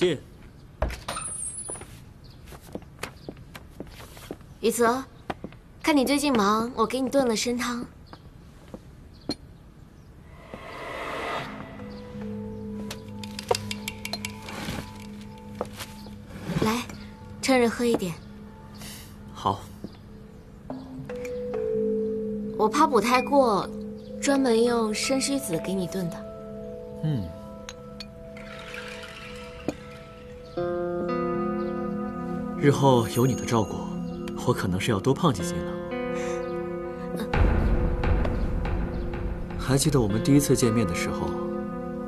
进。雨泽，看你最近忙，我给你炖了参汤。 趁热喝一点。好。我怕补太过，专门用参须子给你炖的。嗯。日后有你的照顾，我可能是要多胖几斤了。还记得我们第一次见面的时候，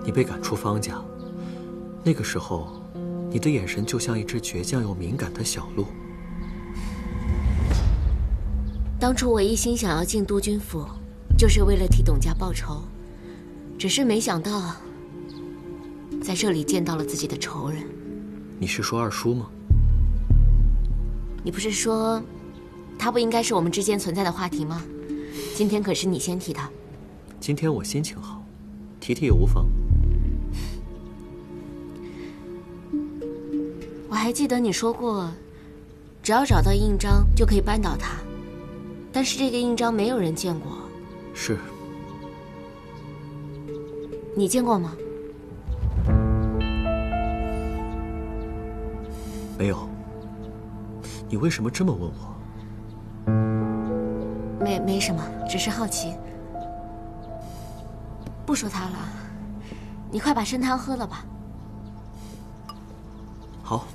你被赶出方家，那个时候。 你的眼神就像一只倔强又敏感的小鹿。当初我一心想要进督军府，就是为了替董家报仇，只是没想到在这里见到了自己的仇人。你是说二叔吗？你不是说他不应该是我们之间存在的话题吗？今天可是你先提他。今天我心情好，提提也无妨。 我还记得你说过，只要找到印章就可以扳倒他，但是这个印章没有人见过。是。你见过吗？没有。你为什么这么问我？没什么，只是好奇。不说他了，你快把参汤喝了吧。好。